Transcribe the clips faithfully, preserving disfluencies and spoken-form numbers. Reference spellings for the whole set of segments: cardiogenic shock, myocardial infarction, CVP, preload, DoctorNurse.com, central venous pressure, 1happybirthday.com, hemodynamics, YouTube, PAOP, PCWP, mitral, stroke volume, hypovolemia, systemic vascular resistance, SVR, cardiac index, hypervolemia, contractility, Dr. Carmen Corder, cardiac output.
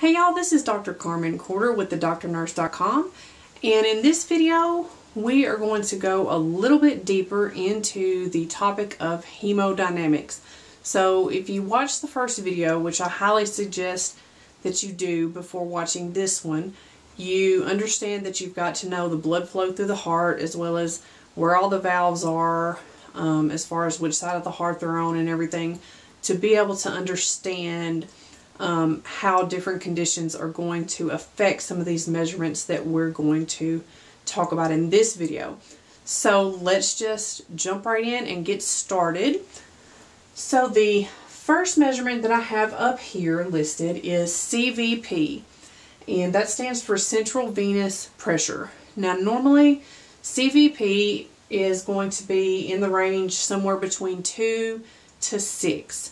Hey y'all, this is Doctor Carmen Corder with the Doctor Nurse dot com, and in this video we are going to go a little bit deeper into the topic of hemodynamics. So if you watch the first video, which I highly suggest that you do before watching this one, you understand that you've got to know the blood flow through the heart as well as where all the valves are, um, as far as which side of the heart they're on and everything, to be able to understand Um, how different conditions are going to affect some of these measurements that we're going to talk about in this video. So let's just jump right in and get started. So the first measurement that I have up here listed is C V P, and that stands for central venous pressure. Now normally C V P is going to be in the range somewhere between two to six.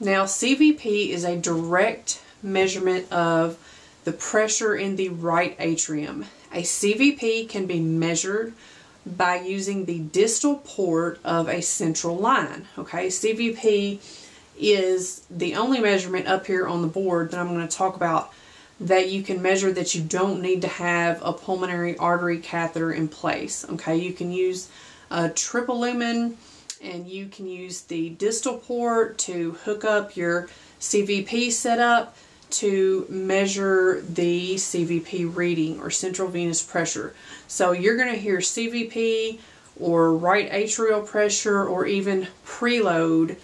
Now C V P is a direct measurement of the pressure in the right atrium. A C V P can be measured by using the distal port of a central line. Okay, C V P is the only measurement up here on the board that I'm going to talk about that you can measure that you don't need to have a pulmonary artery catheter in place. Okay, you can use a triple lumen, and you can use the distal port to hook up your C V P setup to measure the C V P reading or central venous pressure. So you're going to hear C V P or right atrial pressure or even preload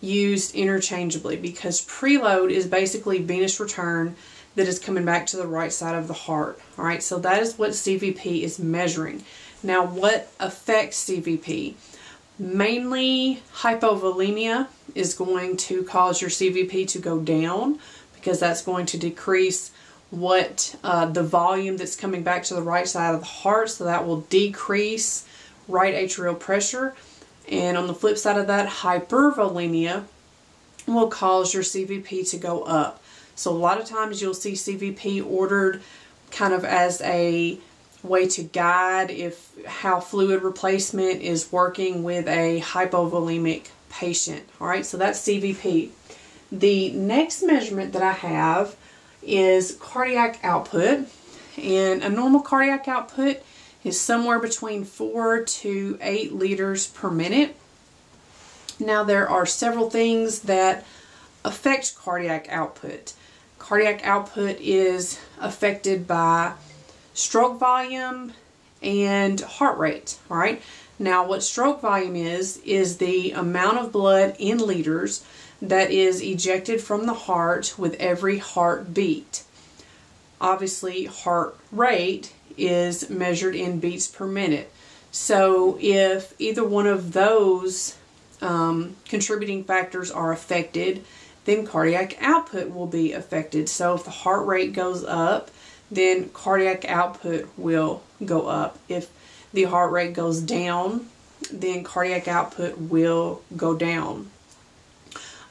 used interchangeably, because preload is basically venous return that is coming back to the right side of the heart. All right, so that is what C V P is measuring. Now, what affects C V P? Mainly hypovolemia is going to cause your C V P to go down, because that's going to decrease what uh, the volume that's coming back to the right side of the heart, so that will decrease right atrial pressure. And on the flip side of that, hypervolemia will cause your C V P to go up. So a lot of times you'll see C V P ordered kind of as a way to guide if how fluid replacement is working with a hypovolemic patient. All right, so that's C V P. The next measurement that I have is cardiac output, and a normal cardiac output is somewhere between four to eight liters per minute. Now there are several things that affect cardiac output. Cardiac output is affected by stroke volume and heart rate. All right, now what stroke volume is is the amount of blood in liters that is ejected from the heart with every heartbeat. Obviously heart rate is measured in beats per minute, so if either one of those um, contributing factors are affected, then cardiac output will be affected. So if the heart rate goes up, then cardiac output will go up. If the heart rate goes down, then cardiac output will go down.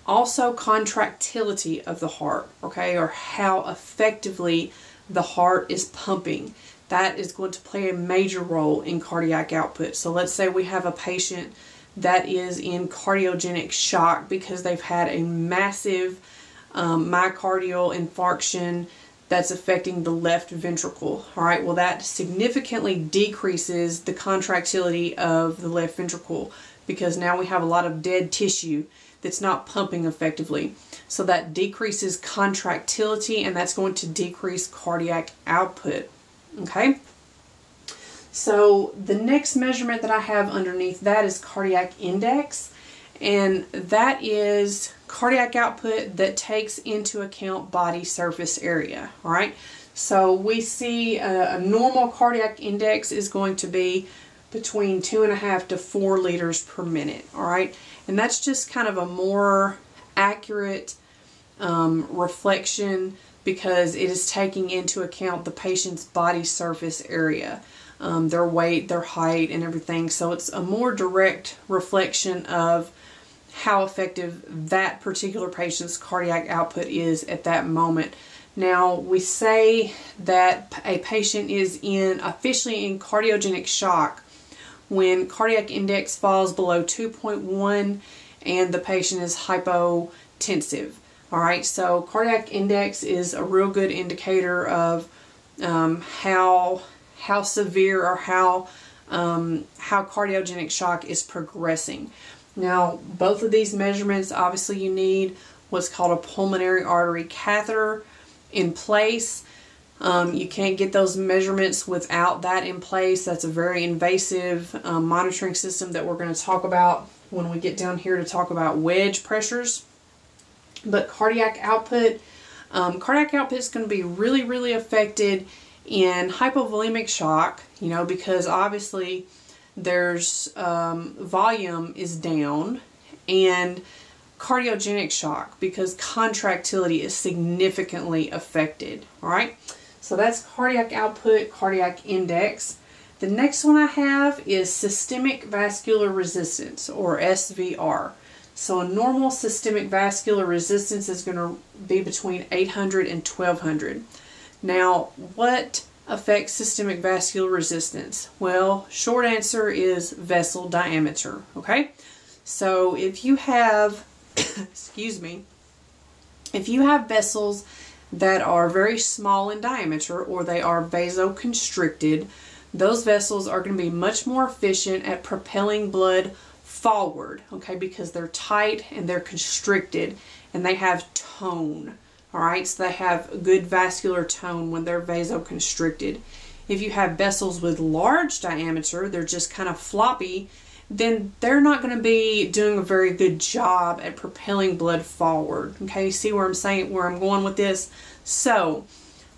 Also, contractility of the heart, okay, or how effectively the heart is pumping, that is going to play a major role in cardiac output. So let's say we have a patient that is in cardiogenic shock because they've had a massive um, myocardial infarction that's affecting the left ventricle. All right, well, that significantly decreases the contractility of the left ventricle, because now we have a lot of dead tissue that's not pumping effectively. So that decreases contractility, and that's going to decrease cardiac output. Okay, so the next measurement that I have underneath that is cardiac index, and that is cardiac output that takes into account body surface area. All right, so we see a, a normal cardiac index is going to be between two and a half to four liters per minute. All right, and that's just kind of a more accurate um, reflection, because it is taking into account the patient's body surface area, um, their weight, their height, and everything. So it's a more direct reflection of how effective that particular patient's cardiac output is at that moment. Now, we say that a patient is in officially in cardiogenic shock when cardiac index falls below two point one and the patient is hypotensive. All right, so cardiac index is a real good indicator of um, how how severe or how um, how cardiogenic shock is progressing. Now, both of these measurements, obviously you need what's called a pulmonary artery catheter in place. Um, you can't get those measurements without that in place. That's a very invasive um, monitoring system that we're going to talk about when we get down here to talk about wedge pressures. But cardiac output, um, cardiac output is going to be really, really affected in hypovolemic shock, you know, because obviously there's um, volume is down, and cardiogenic shock because contractility is significantly affected. All right, so that's cardiac output, cardiac index. The next one I have is systemic vascular resistance, or S V R. So a normal systemic vascular resistance is going to be between eight hundred and twelve hundred. Now, what affects systemic vascular resistance? Well, short answer is vessel diameter, okay? So if you have, excuse me, if you have vessels that are very small in diameter, or they are vasoconstricted, those vessels are going to be much more efficient at propelling blood forward, okay, because they're tight and they're constricted and they have tone. All right, so they have good vascular tone when they're vasoconstricted. If you have vessels with large diameter, they're just kind of floppy, then they're not going to be doing a very good job at propelling blood forward. Okay, see where I'm saying, where I'm going with this? So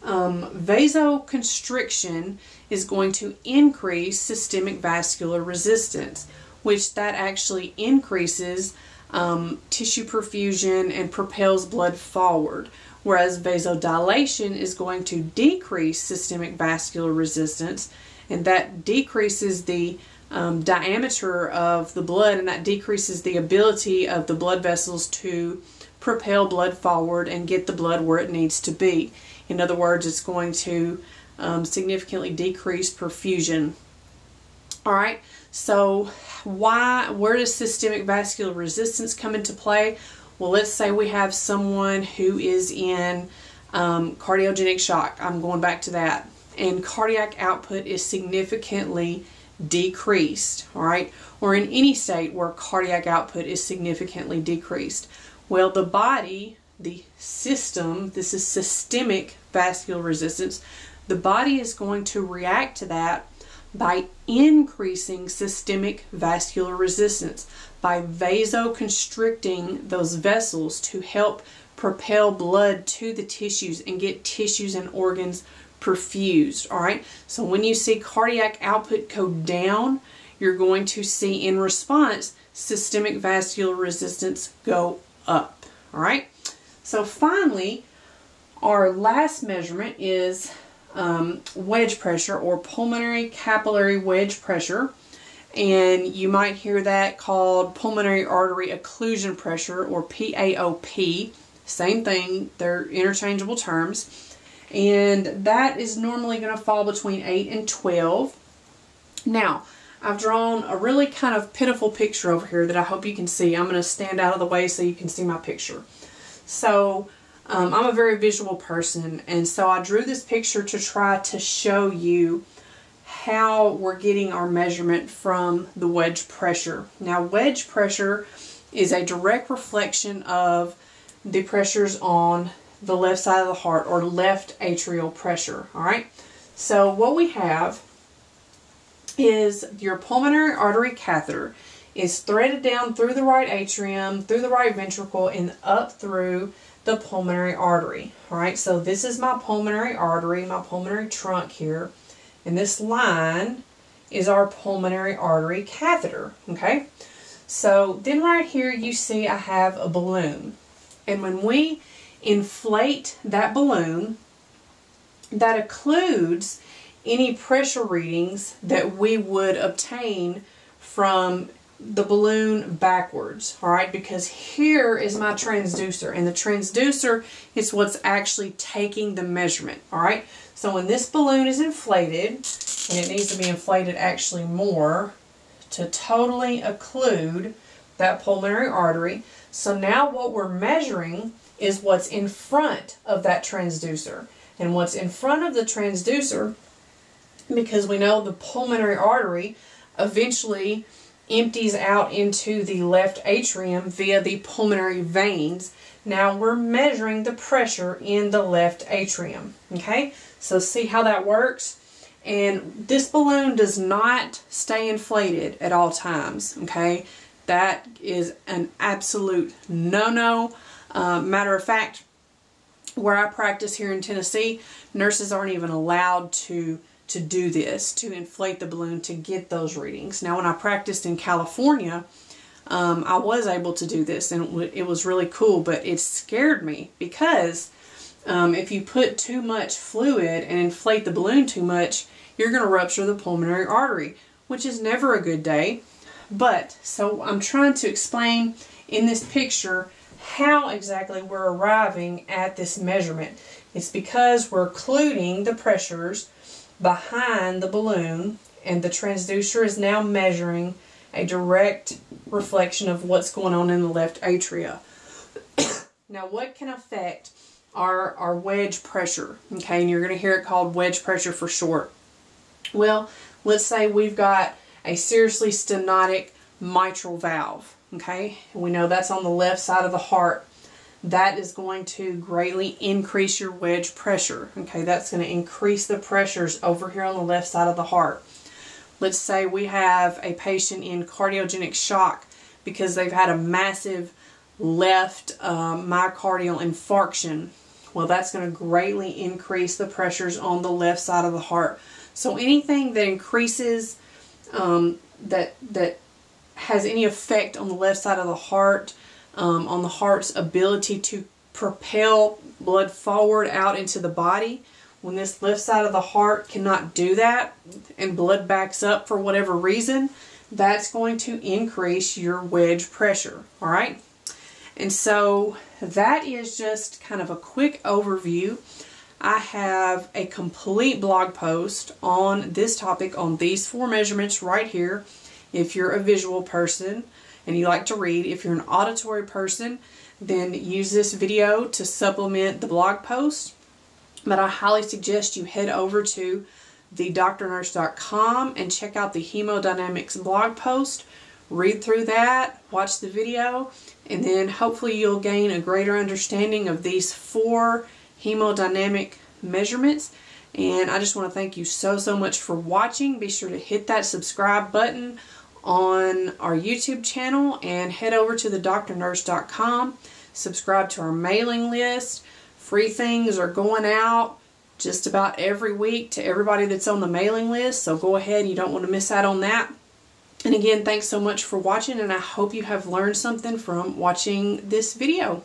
um, vasoconstriction is going to increase systemic vascular resistance, which that actually increases um, tissue perfusion and propels blood forward, whereas vasodilation is going to decrease systemic vascular resistance, and that decreases the Um, diameter of the blood, and that decreases the ability of the blood vessels to propel blood forward and get the blood where it needs to be. In other words, it's going to um, significantly decrease perfusion. All right, so why, where does systemic vascular resistance come into play? Well, let's say we have someone who is in um, cardiogenic shock. I'm going back to that, and cardiac output is significantly decreased, all right, or in any state where cardiac output is significantly decreased. Well, the body, the system, this is systemic vascular resistance, the body is going to react to that by increasing systemic vascular resistance, by vasoconstricting those vessels to help propel blood to the tissues and get tissues and organs perfused. All right, so when you see cardiac output go down, you're going to see in response systemic vascular resistance go up. All right, so finally our last measurement is um, wedge pressure, or pulmonary capillary wedge pressure, and you might hear that called pulmonary artery occlusion pressure, or P A O P. Same thing, they're interchangeable terms. And that is normally going to fall between eight and twelve. Now, I've drawn a really kind of pitiful picture over here that I hope you can see. I'm going to stand out of the way so you can see my picture. So um, I'm a very visual person, and so I drew this picture to try to show you how we're getting our measurement from the wedge pressure. Now, wedge pressure is a direct reflection of the pressures on the left side of the heart, or left atrial pressure. All right, so what we have is your pulmonary artery catheter is threaded down through the right atrium, through the right ventricle, and up through the pulmonary artery. All right, so this is my pulmonary artery, my pulmonary trunk here, and this line is our pulmonary artery catheter. Okay, so then right here you see I have a balloon, and when we inflate that balloon, that occludes any pressure readings that we would obtain from the balloon backwards. All right, because here is my transducer, and the transducer is what's actually taking the measurement. All right, so when this balloon is inflated, and it needs to be inflated actually more to totally occlude that pulmonary artery, so now what we're measuring is what's in front of that transducer. And what's in front of the transducer, because we know the pulmonary artery eventually empties out into the left atrium via the pulmonary veins. Now we're measuring the pressure in the left atrium. Okay, so see how that works? And this balloon does not stay inflated at all times. Okay, that is an absolute no-no. Uh, matter of fact, where I practice here in Tennessee, nurses aren't even allowed to to do this, to inflate the balloon to get those readings. Now when I practiced in California, um, I was able to do this, and it, w it was really cool, but it scared me because um, if you put too much fluid and inflate the balloon too much, you're going to rupture the pulmonary artery, which is never a good day. But so I'm trying to explain in this picture how exactly we're arriving at this measurement. It's because we're occluding the pressures behind the balloon, and the transducer is now measuring a direct reflection of what's going on in the left atria. Now, what can affect our, our wedge pressure? Okay, and you're going to hear it called wedge pressure for short. Well, let's say we've got a seriously stenotic mitral valve. Okay, and we know that's on the left side of the heart. That is going to greatly increase your wedge pressure. Okay, that's going to increase the pressures over here on the left side of the heart. Let's say we have a patient in cardiogenic shock because they've had a massive left um, myocardial infarction. Well, that's going to greatly increase the pressures on the left side of the heart. So anything that increases, um, that, that has any effect on the left side of the heart, Um, on the heart's ability to propel blood forward out into the body. When this left side of the heart cannot do that and blood backs up for whatever reason, that's going to increase your wedge pressure. All right, and so that is just kind of a quick overview. I have a complete blog post on this topic, on these four measurements right here, if you're a visual person and you like to read. If you're an auditory person, then use this video to supplement the blog post. But I highly suggest you head over to the Doctor Nurse dot com and check out the hemodynamics blog post. Read through that, watch the video, and then hopefully you'll gain a greater understanding of these four hemodynamic measurements. And I just want to thank you so, so much for watching. Be sure to hit that subscribe button on our YouTube channel, and head over to the Doctor Nurse dot com. Subscribe to our mailing list. Free things are going out just about every week to everybody that's on the mailing list, so go ahead, you don't want to miss out on that. And again, thanks so much for watching, and I hope you have learned something from watching this video.